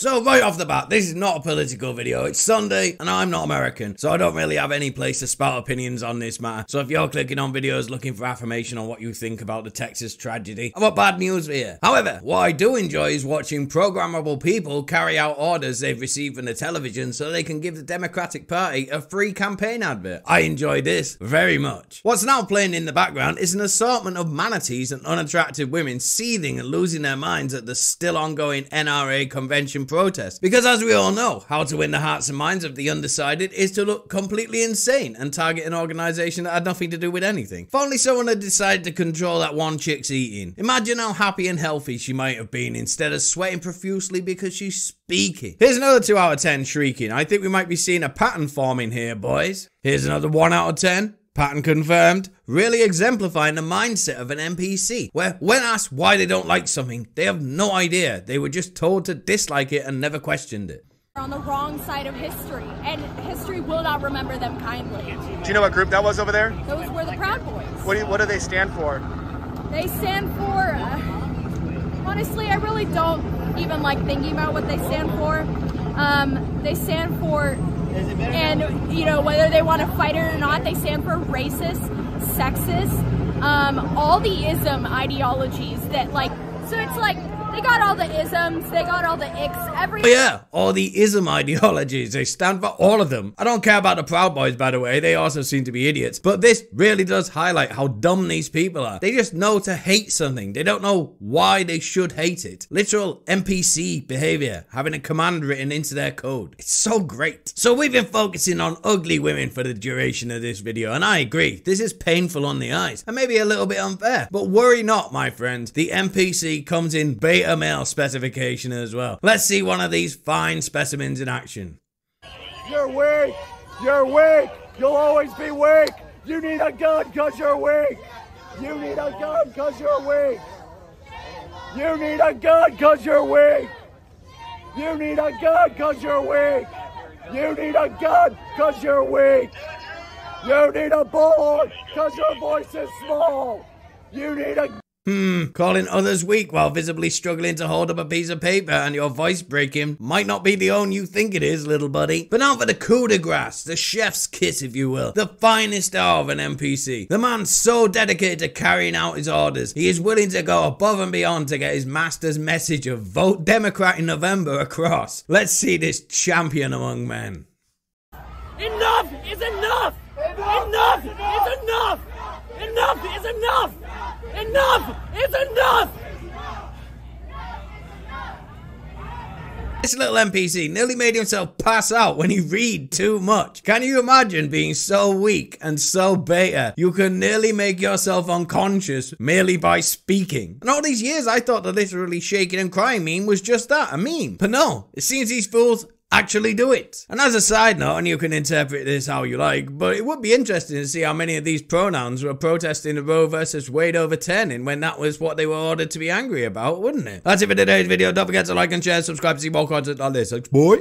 So right off the bat, this is not a political video. It's Sunday and I'm not American, so I don't really have any place to spout opinions on this matter. So if you're clicking on videos looking for affirmation on what you think about the Texas tragedy, I've got bad news for you. However, what I do enjoy is watching programmable people carry out orders they've received from the television so they can give the Democratic Party a free campaign advert. I enjoy this very much. What's now playing in the background is an assortment of manatees and unattractive women seething and losing their minds at the still ongoing NRA convention protest, because as we all know, how to win the hearts and minds of the undecided is to look completely insane and target an organization that had nothing to do with anything. If only someone had decided to control that one chick's eating. Imagine how happy and healthy she might have been instead of sweating profusely because she's speaking. Here's another 2 out of 10 shrieking. I think we might be seeing a pattern forming here, boys. Here's another 1 out of 10. Pattern confirmed, really exemplifying the mindset of an NPC, where when asked why they don't like something, they have no idea. They were just told to dislike it and never questioned it. They're on the wrong side of history, and history will not remember them kindly. Do you know what group that was over there? Those were the Proud Boys. What do they stand for? They stand for, honestly, I really don't even like thinking about what they stand for. They stand for... And, you know, whether they want to fight it or not, they stand for racist, sexist, all the ism ideologies that, like, so it's like, they got all the isms, they got all the icks, everything. Yeah, all the ism ideologies, they stand for all of them. I don't care about the Proud Boys, by the way, they also seem to be idiots, but this really does highlight how dumb these people are. They just know to hate something, they don't know why they should hate it. Literal NPC behavior, having a command written into their code. It's so great. So we've been focusing on ugly women for the duration of this video, and I agree, this is painful on the eyes, and maybe a little bit unfair, but worry not, my friend, the NPC comes in beta male specification as well. Let's see one of these fine specimens in action. You're weak. You're weak. You'll always be weak. You need a gun because you're weak. You need a gun because you're weak. You need a gun because you're weak. You need a gun because you're weak. You need a gun because you're weak. You need a bullhorn because your voice is small. You need a... Calling others weak while visibly struggling to hold up a piece of paper and your voice breaking might not be the own you think it is, little buddy. But now for the coup de grace, the chef's kiss, if you will, the finest hour of an NPC. The man so dedicated to carrying out his orders, he is willing to go above and beyond to get his master's message of vote Democrat in November across. Let's see this champion among men. Enough is enough! Enough is enough! Enough is enough! Enough is enough! This little NPC nearly made himself pass out when he read too much. Can you imagine being so weak and so beta? You can nearly make yourself unconscious merely by speaking. And all these years I thought the literally shaking and crying meme was just that, a meme. But no, it seems these fools actually do it. And as a side note, and you can interpret this how you like, but it would be interesting to see how many of these pronouns were protesting the Roe versus Wade overturning when that was what they were ordered to be angry about, wouldn't it? That's it for today's video. Don't forget to like and share, subscribe to see more content like this. Thanks, boy.